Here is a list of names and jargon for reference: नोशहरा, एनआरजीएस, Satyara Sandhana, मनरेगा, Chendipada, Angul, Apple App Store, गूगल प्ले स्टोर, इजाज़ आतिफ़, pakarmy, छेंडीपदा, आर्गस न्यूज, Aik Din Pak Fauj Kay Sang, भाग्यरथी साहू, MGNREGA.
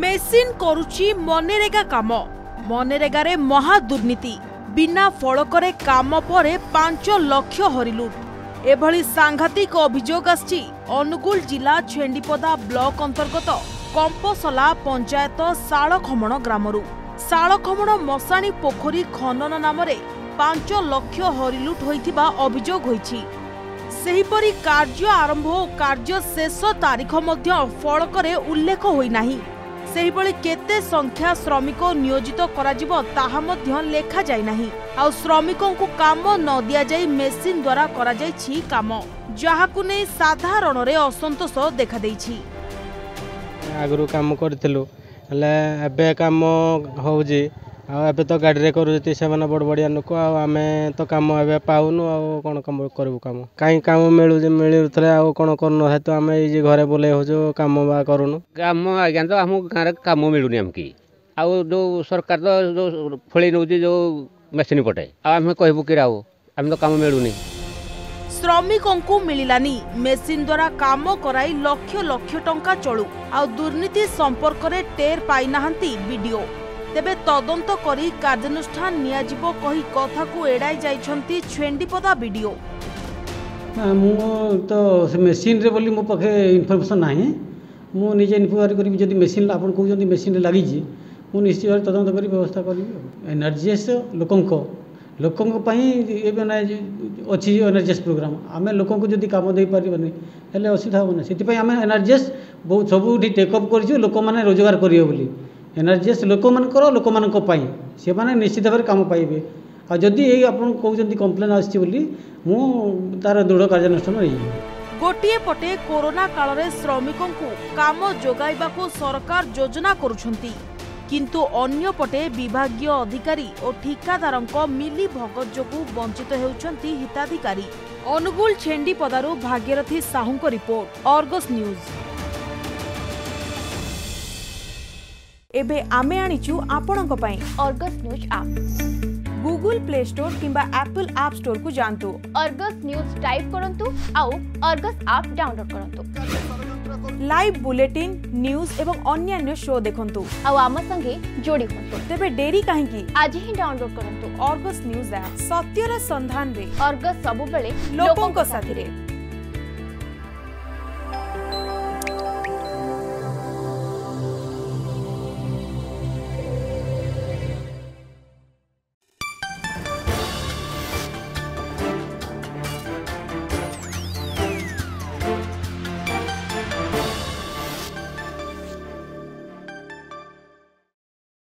Machine करुची मनरेगा काम। मनरेगारे महा दुर्नीति, बिना फड़करे काम पर 5 लाख हरिलुट। एभली सांघातिक अभियोग आछि अनुगुल जिला छेंडीपदा ब्लॉक अंतर्गत कंपसला पंचायत सालखमण ग्रामरू। सालखमण मसाणी पोखरी खनन नामरे 5 लाख हरिलुट होइथिबा अभियोग होइछि। सेहीपरि कार्य आरंभ और कार्य शेष तारीख मध्य फड़करे उल्लेख होइना। सेहीपरि केते संख्या श्रमिक नियोजित कराजिब ताहा मध्य लेखा जाय नाही। आ श्रमिकों को काम न दिया जाय मेसीन द्वारा करा जाय छी काम, जहाकु नै साधारण रे असंतोष देखा दै छी। आगरु काम करथिलु हले एबे काम हो जे आ एबे तो गाड़ी रे करूति से माने बड़बड़िया लोक आमे तो काम एबे पाउनु आ कोन काम करबो। काम काई काम मिलु जे मिलु थरे आ कोन करनो है तो आमे ए जे घरे बोले हो जो काम बा करूनु काम आज्ञा तो हमु घर काम मिलुनी हमकी आ जो सरकार तो फळी नउती जो मशीन पटे आ हम कहबो कि राव हम तो काम मिलुनी। श्रमिकों को मिलिलानी मेसीन द्वारा काम कराई लाख लाख टंका चलू आ दुर्नीति संपर्क रे टेर पाई नाहंती वीडियो। तेबे तदंत करी कार्यानुष्ठान नियाजिब कही कथा को एड़ाई जाइछंती छेंडीपदा वीडियो। मु तो से मशीन रे बोली मो पखे इन्फॉर्मेशन नाही। मु निजे इन्क्वायरी करी जदी मशीन आपन कहू जदी मशीन लागी जे मु निश्चित तदंत करी व्यवस्था करबी। एनआरजीएस लोकंक पई एबे ना अछि एनआरजीएस प्रोग्राम आमे लोकंक जदी काम देई परबनी हेले असुविधा होना। सेति पई आमे एनआरजीएस बहुत सबुठी टेक अप करियो लोक माने रोजगार करियो बोली। एनआरजीएस लोक पाई से माने निश्चित भाव में कम पाइबे। आ जदि ये आपन कहउछन कंप्लेन आछि बोली मु तार दृढ़ कार्यानुष्ठान रही। गोटिए पटे कोरोना काल रे श्रमिकों को काम जोगाइबा को सरकार योजना करूछंती, किंतु अन्य पटे विभागीय अधिकारी और ठिकादारंको मिली भगत जोगु वंचित हेउछंती हिताधिकारी। अनुगुल छेंडीपदारु भाग्यरथी साहूको रिपोर्ट, आर्गस न्यूज। एबे आमे आनिचु आपणों पाई आर्गस न्यूज app. गूगल प्ले स्टोर किंबा एप्पल ऐप स्टोर को जानतु आर्गस न्यूज टाइप करंतु आउ आर्गस ऐप डाउनलोड करंतु। लाइव बुलेटिन न्यूज एवं अन्य शो देखंतु आउ आम संगे जोड़ी होंतु। तेबे डेरी काहे की आज ही डाउनलोड करंतु आर्गस न्यूज ऐप। सत्यर संधान रे आर्गस सबबेले लोकों को साथी रे।